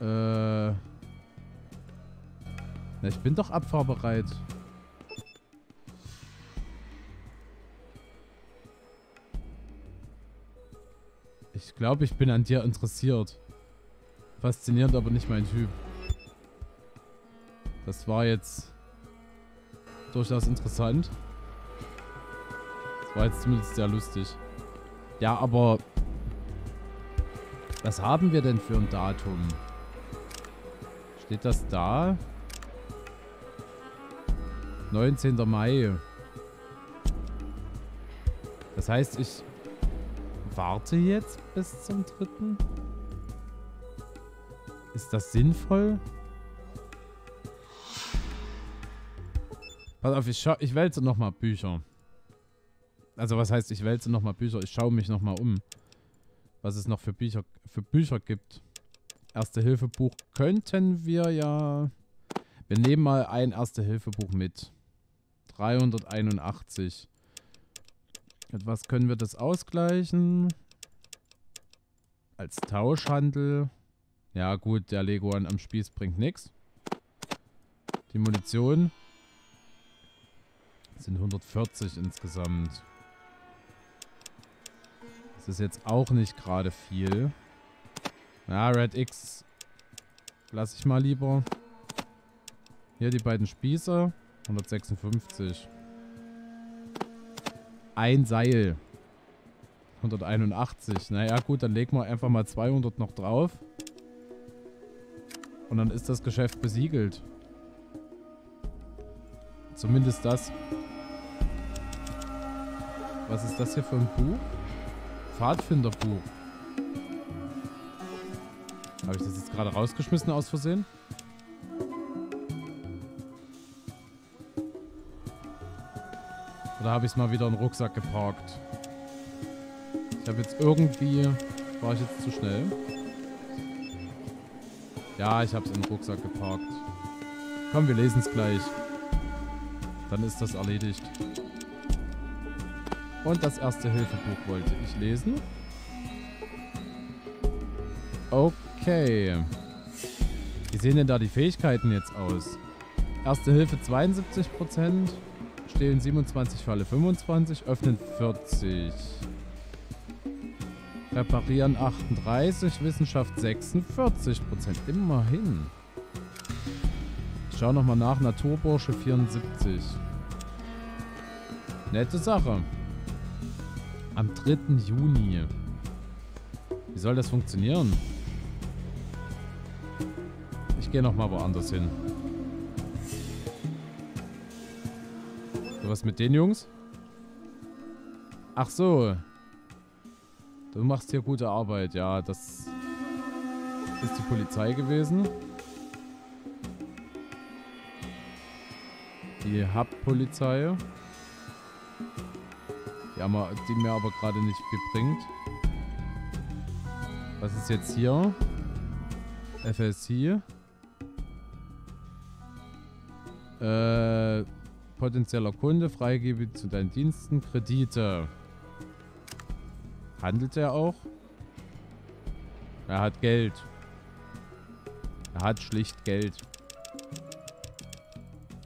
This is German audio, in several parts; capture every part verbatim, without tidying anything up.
Äh. Na, ich bin doch abfahrbereit. Ich glaube, ich bin an dir interessiert. Faszinierend, aber nicht mein Typ. Das war jetzt durchaus interessant. Das war jetzt zumindest sehr lustig. Ja, aber was haben wir denn für ein Datum? Steht das da? neunzehnter Mai. Das heißt, ich warte jetzt bis zum dritten? Ist das sinnvoll? Pass auf, ich, scha ich wälze nochmal Bücher. Also was heißt, ich wälze nochmal Bücher? Ich schaue mich nochmal um, was es noch für Bücher, für Bücher gibt. Erste-Hilfe-Buch könnten wir ja... Wir nehmen mal ein Erste-Hilfe-Buch mit. dreihunderteinundachtzig. Mit was können wir das ausgleichen? Als Tauschhandel. Ja gut, der Leguan am Spieß bringt nichts. Die Munition sind hundertvierzig insgesamt. Das ist jetzt auch nicht gerade viel. Na, Red X lasse ich mal lieber. Hier die beiden Spieße. hundertsechsundfünfzig. Ein Seil. hunderteinundachtzig. Naja gut, dann legen wir einfach mal zweihundert noch drauf. Und dann ist das Geschäft besiegelt. Zumindest das. Was ist das hier für ein Buch? Pfadfinderbuch. Habe ich das jetzt gerade rausgeschmissen aus Versehen? Oder habe ich es mal wieder in den Rucksack geparkt? Ich habe jetzt irgendwie... War ich jetzt zu schnell? Ja, ich habe es in den Rucksack geparkt. Komm, wir lesen es gleich. Dann ist das erledigt. Und das Erste-Hilfe-Buch wollte ich lesen. Okay. Wie sehen denn da die Fähigkeiten jetzt aus? Erste-Hilfe zweiundsiebzig Prozent. Stehlen siebenundzwanzig, Falle fünfundzwanzig, öffnen vierzig. Reparieren achtunddreißig, Wissenschaft sechsundvierzig Prozent. Immerhin. Ich schau nochmal nach, Naturbursche vierundsiebzig. Nette Sache. Am dritten Juni. Wie soll das funktionieren? Ich gehe nochmal woanders hin. So, was mit den Jungs? Ach so. Du machst hier gute Arbeit. Ja, das ist die Polizei gewesen. Die Hub-Polizei. Die, die mir aber gerade nicht viel bringt. Was ist jetzt hier? F S I. Äh, potenzieller Kunde, Freigebiet zu deinen Diensten, Kredite. Handelt er auch? Er hat Geld. Er hat schlicht Geld.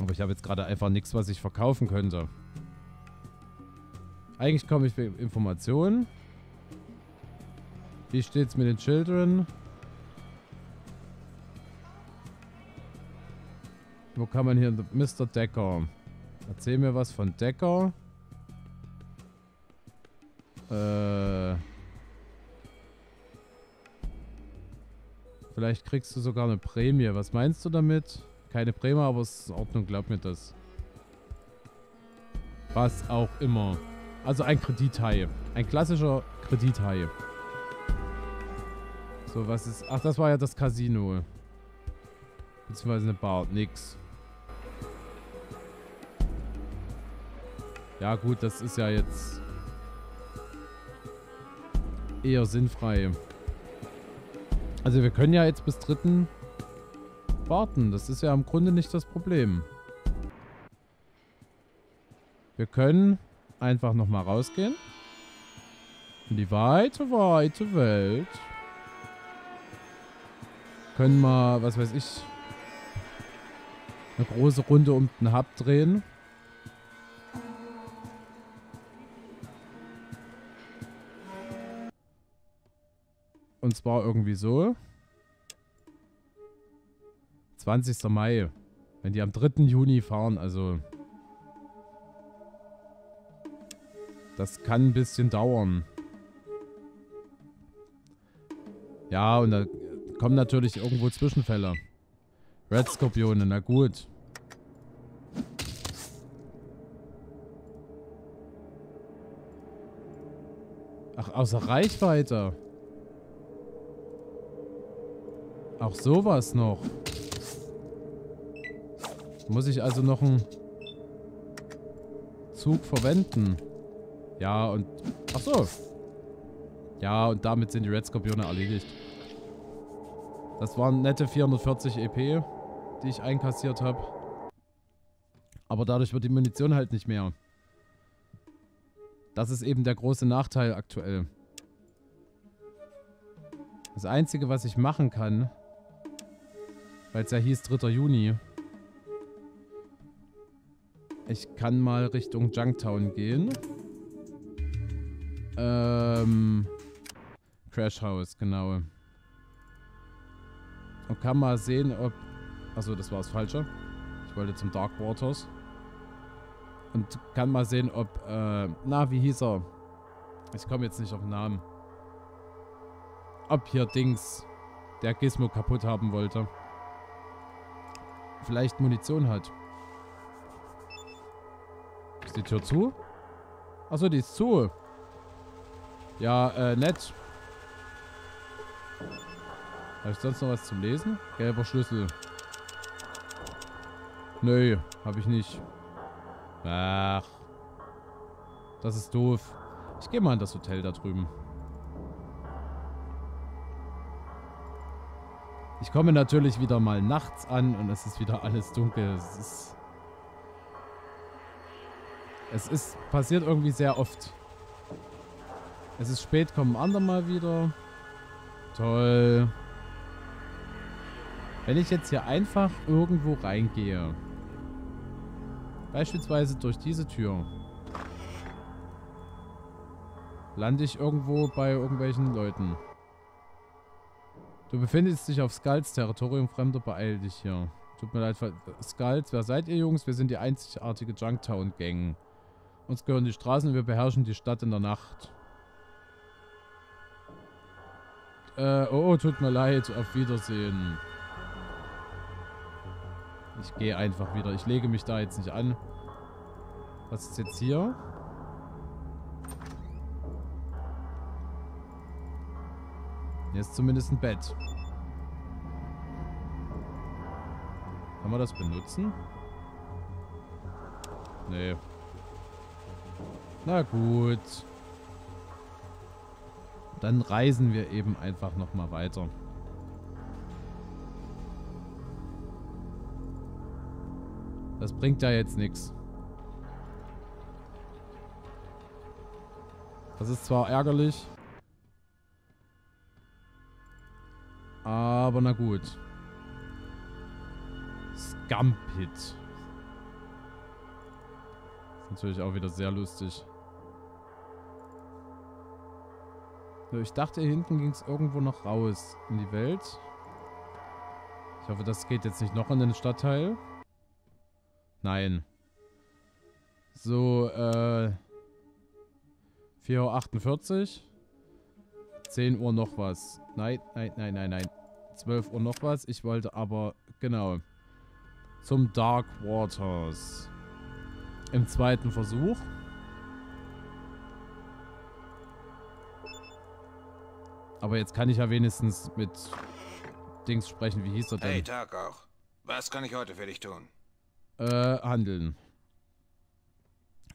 Aber ich habe jetzt gerade einfach nichts, was ich verkaufen könnte. Eigentlich komme ich für Informationen. Wie steht's mit den Children? Wo kann man hier... Mister Decker. Erzähl mir was von Decker. Äh... Vielleicht kriegst du sogar eine Prämie. Was meinst du damit? Keine Prämie, aber es ist in Ordnung. Glaub mir das. Was auch immer. Also ein Kredithai. Ein klassischer Kredithai. So, was ist... Ach, das war ja das Casino. Beziehungsweise eine Bar. Nix. Ja gut, das ist ja jetzt... eher sinnfrei. Also wir können ja jetzt bis dritten warten. Das ist ja im Grunde nicht das Problem. Wir können... einfach nochmal rausgehen. In die weite, weite Welt. können mal, was weiß ich, eine große Runde um den Hub drehen. Und zwar irgendwie so. zwanzigster Mai. Wenn die am dritten Juni fahren, also... Das kann ein bisschen dauern. Ja, und da kommen natürlich irgendwo Zwischenfälle. Red Skorpione, na gut. Ach, außer Reichweite. Auch sowas noch. Muss ich also noch einen Zug verwenden? Ja, und... Ach so. Ja, und damit sind die Red Skorpione erledigt. Das waren nette vierhundertvierzig E P, die ich einkassiert habe. Aber dadurch wird die Munition halt nicht mehr. Das ist eben der große Nachteil aktuell. Das Einzige, was ich machen kann, weil es ja hieß dritter Juni, ich kann mal Richtung Junktown gehen. Ähm, Crash House, genau. Und kann mal sehen, ob... Achso, das war das Falsche. Ich wollte zum Dark Waters. Und kann mal sehen, ob... Äh, na, wie hieß er? Ich komme jetzt nicht auf den Namen. Ob hier Dings der Gizmo kaputt haben wollte. Vielleicht Munition hat. Ist die Tür zu? Achso, die ist zu. Ja, äh, nett. Habe ich sonst noch was zum Lesen? Gelber Schlüssel. Nö, habe ich nicht. Ach. Das ist doof. Ich gehe mal in das Hotel da drüben. Ich komme natürlich wieder mal nachts an und es ist wieder alles dunkel. Es ist... Es ist... passiert irgendwie sehr oft. Es ist spät, kommen andere mal wieder. Toll. Wenn ich jetzt hier einfach irgendwo reingehe. Beispielsweise durch diese Tür. Lande ich irgendwo bei irgendwelchen Leuten. Du befindest dich auf Skulls Territorium, Fremder, beeil dich hier. Tut mir leid, Skulls, wer seid ihr, Jungs? Wir sind die einzigartige Junktown-Gang. Uns gehören die Straßen und wir beherrschen die Stadt in der Nacht. Äh, oh, tut mir leid, auf Wiedersehen. Ich gehe einfach wieder. Ich lege mich da jetzt nicht an. Was ist jetzt hier? Jetzt zumindest ein Bett. Kann man das benutzen? Nee. Na gut. Dann reisen wir eben einfach nochmal weiter. Das bringt ja jetzt nichts. Das ist zwar ärgerlich... Aber na gut. Scumpit. Ist natürlich auch wieder sehr lustig. So, ich dachte, hier hinten ging es irgendwo noch raus in die Welt. Ich hoffe, das geht jetzt nicht noch in den Stadtteil. Nein. So, äh... vier Uhr achtundvierzig. zehn Uhr noch was. Nein, nein, nein, nein, nein. zwölf Uhr noch was. Ich wollte aber, genau, zum Dark Waters. Im zweiten Versuch. Aber jetzt kann ich ja wenigstens mit Dings sprechen. Wie hieß er denn? Hey, Tag auch. Was kann ich heute für dich tun? Äh, handeln.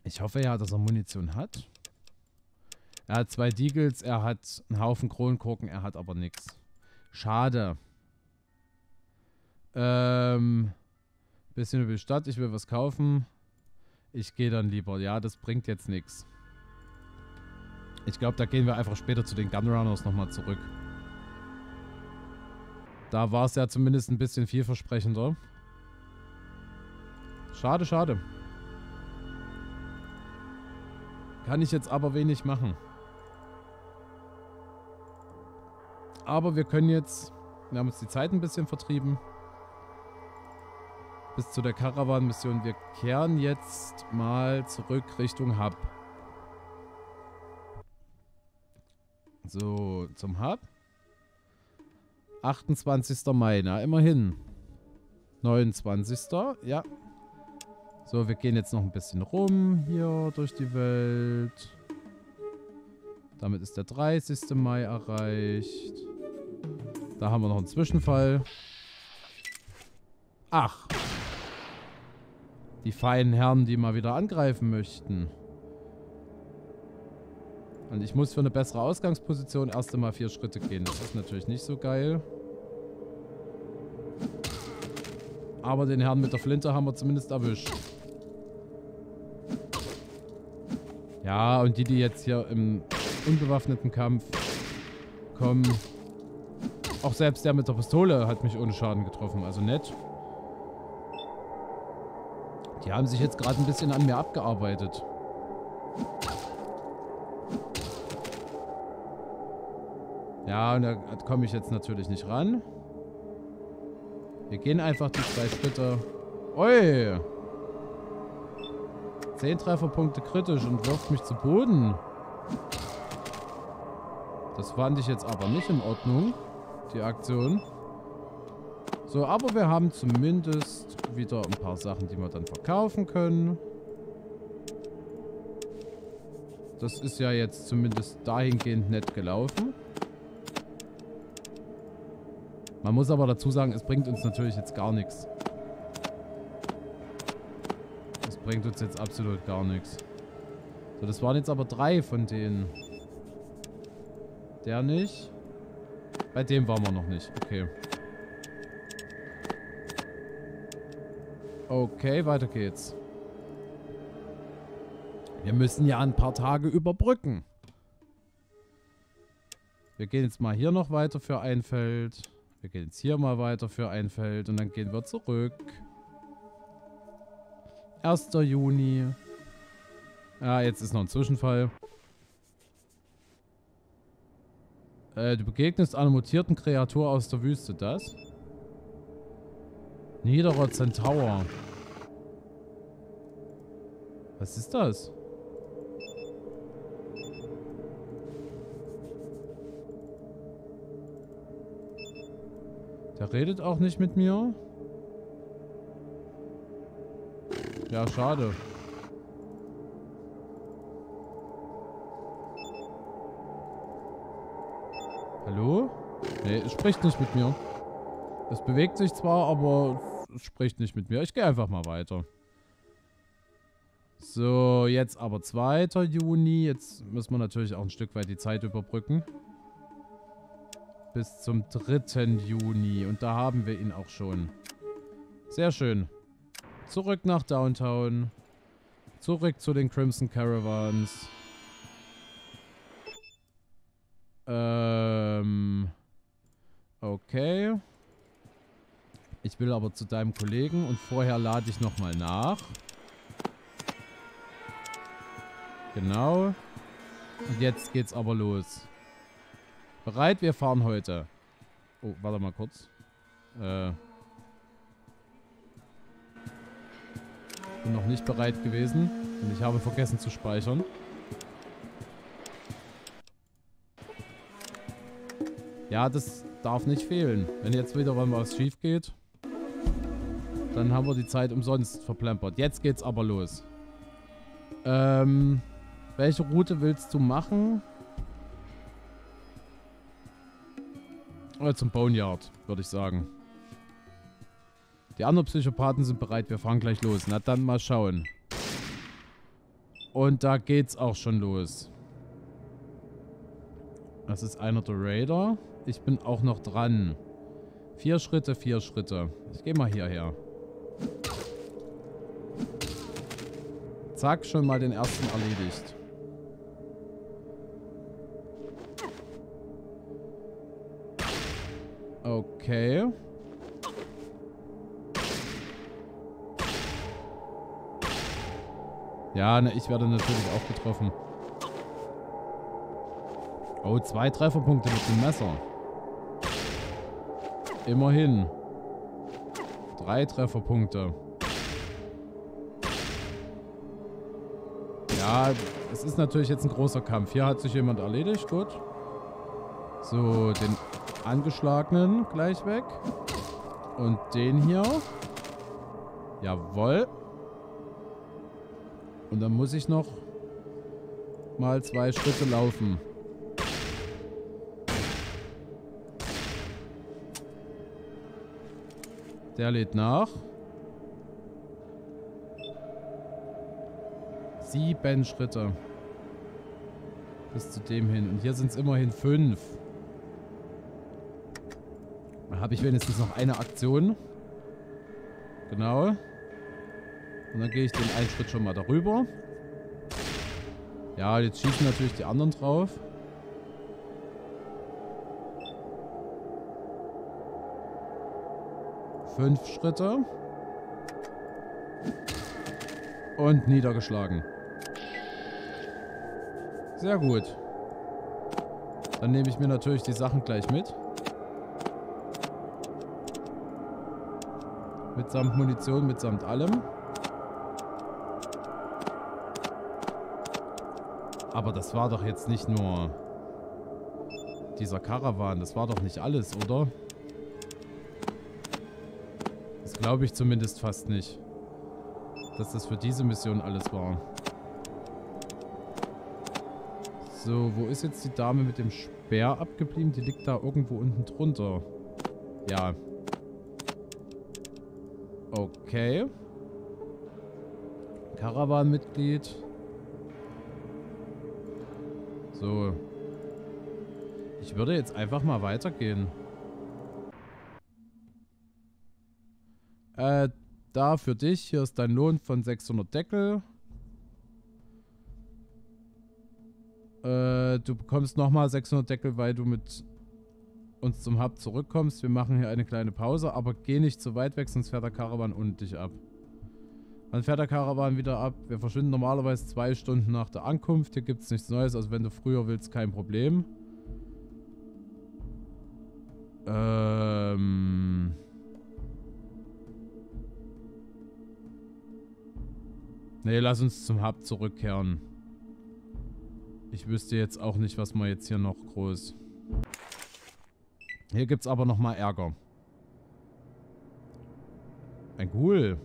Ich hoffe ja, dass er Munition hat. Er hat zwei Deagles, er hat einen Haufen Kronkorken, er hat aber nichts. Schade. Ähm, bisschen über die Stadt, ich will was kaufen. Ich gehe dann lieber. Ja, das bringt jetzt nichts. Ich glaube, da gehen wir einfach später zu den Gunrunners nochmal zurück. Da war es ja zumindest ein bisschen vielversprechender. Schade, schade. Kann ich jetzt aber wenig machen. Aber wir können jetzt... Wir haben uns die Zeit ein bisschen vertrieben. Bis zu der Karawanenmission. Wir kehren jetzt mal zurück Richtung Hub. So, zum Hub. achtundzwanzigster Mai, na immerhin. neunundzwanzigster Ja. So, wir gehen jetzt noch ein bisschen rum hier durch die Welt. Damit ist der dreißigste Mai erreicht. Da haben wir noch einen Zwischenfall. Ach. Die feinen Herren, die mal wieder angreifen möchten. Und ich muss für eine bessere Ausgangsposition erst einmal vier Schritte gehen. Das ist natürlich nicht so geil. Aber den Herrn mit der Flinte haben wir zumindest erwischt. Ja, und die, die jetzt hier im unbewaffneten Kampf kommen. Auch selbst der mit der Pistole hat mich ohne Schaden getroffen. Also nett. Die haben sich jetzt gerade ein bisschen an mir abgearbeitet. Ja, und da komme ich jetzt natürlich nicht ran. Wir gehen einfach die zwei Schritte. Ui! Zehn Trefferpunkte kritisch und wirft mich zu Boden. Das fand ich jetzt aber nicht in Ordnung, die Aktion. So, aber wir haben zumindest wieder ein paar Sachen, die wir dann verkaufen können. Das ist ja jetzt zumindest dahingehend nett gelaufen. Man muss aber dazu sagen, es bringt uns natürlich jetzt gar nichts. Es bringt uns jetzt absolut gar nichts. So, das waren jetzt aber drei von denen. Der nicht. Bei dem waren wir noch nicht. Okay. Okay, weiter geht's. Wir müssen ja ein paar Tage überbrücken. Wir gehen jetzt mal hier noch weiter für ein Feld. Wir gehen jetzt hier mal weiter für ein Feld und dann gehen wir zurück. erster Juni. Ah, jetzt ist noch ein Zwischenfall. Äh, du begegnest einer mutierten Kreatur aus der Wüste, das? Niederer Zentaur. Was ist das? Der redet auch nicht mit mir. Ja, schade. Hallo? Nee, es spricht nicht mit mir. Es bewegt sich zwar, aber es spricht nicht mit mir. Ich gehe einfach mal weiter. So, jetzt aber zweiter Juni. Jetzt müssen wir natürlich auch ein Stück weit die Zeit überbrücken. Bis zum dritten Juni. Und da haben wir ihn auch schon. Sehr schön. Zurück nach Downtown. Zurück zu den Crimson Caravans. Ähm. Okay. Ich will aber zu deinem Kollegen. Und vorher lade ich nochmal nach. Genau. Und jetzt geht's aber los. Bereit, wir fahren heute. Oh, warte mal kurz. Äh. Bin noch nicht bereit gewesen. Und ich habe vergessen zu speichern. Ja, das darf nicht fehlen. Wenn jetzt wieder mal was schief geht, dann haben wir die Zeit umsonst verplempert. Jetzt geht's aber los. Ähm. Welche Route willst du machen? Zum Boneyard, würde ich sagen. Die anderen Psychopathen sind bereit. Wir fahren gleich los. Na dann mal schauen. Und da geht's auch schon los. Das ist einer der Raider. Ich bin auch noch dran. Vier Schritte, vier Schritte. Ich gehe mal hierher. Zack, schon mal den ersten erledigt. Okay. Ja, ne, ich werde natürlich auch getroffen. Oh, zwei Trefferpunkte mit dem Messer. Immerhin. Drei Trefferpunkte. Ja, es ist natürlich jetzt ein großer Kampf. Hier hat sich jemand erledigt, gut. So, den Angeschlagenen gleich weg. Und den hier. Jawohl. Und dann muss ich noch mal zwei Schritte laufen. Der lädt nach. Sieben Schritte. Bis zu dem hin. Und hier sind es immerhin fünf. Da habe ich wenigstens noch eine Aktion. Genau. Und dann gehe ich den einen Schritt schon mal darüber. Ja, jetzt schießen natürlich die anderen drauf. Fünf Schritte. Und niedergeschlagen. Sehr gut. Dann nehme ich mir natürlich die Sachen gleich mit. Mitsamt Munition, mitsamt allem. Aber das war doch jetzt nicht nur dieser Karawan. Das war doch nicht alles, oder? Das glaube ich zumindest fast nicht. Dass das für diese Mission alles war. So, wo ist jetzt die Dame mit dem Speer abgeblieben? Die liegt da irgendwo unten drunter. Ja. Okay. Karawanenmitglied. So. Ich würde jetzt einfach mal weitergehen. Äh, da für dich. Hier ist dein Lohn von sechshundert Deckel. Äh, du bekommst nochmal sechshundert Deckel, weil du mit uns zum Hub zurückkommst. Wir machen hier eine kleine Pause, aber geh nicht zu weit weg, sonst fährt der Karawan unten dich ab. Dann fährt der Karawan wieder ab. Wir verschwinden normalerweise zwei Stunden nach der Ankunft. Hier gibt es nichts Neues, also wenn du früher willst, kein Problem. Ähm... Nee, lass uns zum Hub zurückkehren. Ich wüsste jetzt auch nicht, was man jetzt hier noch groß... Hier gibt's aber nochmal Ärger. Ein Ghoul.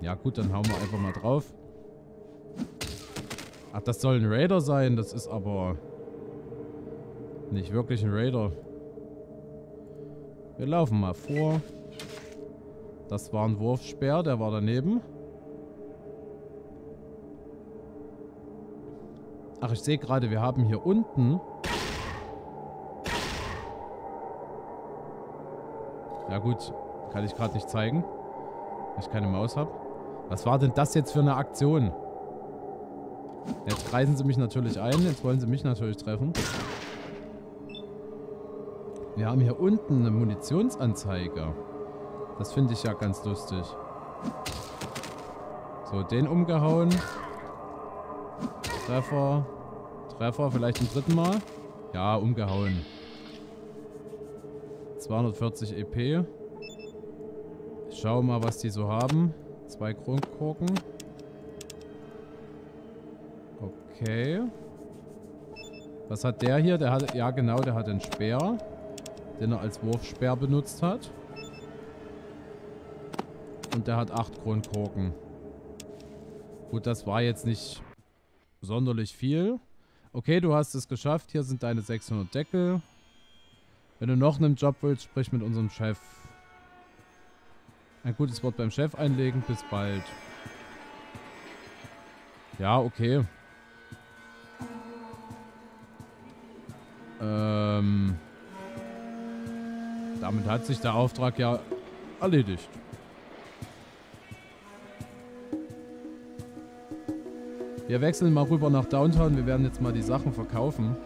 Ja gut, dann hauen wir einfach mal drauf. Ach, das soll ein Raider sein. Das ist aber nicht wirklich ein Raider. Wir laufen mal vor. Das war ein Wurfspeer, der war daneben. Ach, ich sehe gerade, wir haben hier unten... Ja gut, kann ich gerade nicht zeigen, weil ich keine Maus habe. Was war denn das jetzt für eine Aktion? Jetzt kreisen sie mich natürlich ein, jetzt wollen sie mich natürlich treffen. Wir haben hier unten eine Munitionsanzeige. Das finde ich ja ganz lustig. So, den umgehauen. Treffer. Treffer, vielleicht zum dritten Mal. Ja, umgehauen. zweihundertvierzig E P. Ich schaue mal, was die so haben. Zwei Kronkorken. Okay. Was hat der hier? Der hat, ja genau, der hat einen Speer, den er als Wurfspeer benutzt hat. Und der hat acht Kronkorken. Gut, das war jetzt nicht sonderlich viel. Okay, du hast es geschafft. Hier sind deine sechshundert Deckel. Wenn du noch einen Job willst, sprich mit unserem Chef. Ein gutes Wort beim Chef einlegen. Bis bald. Ja, okay. Ähm. Damit hat sich der Auftrag ja erledigt. Wir wechseln mal rüber nach Downtown. Wir werden jetzt mal die Sachen verkaufen.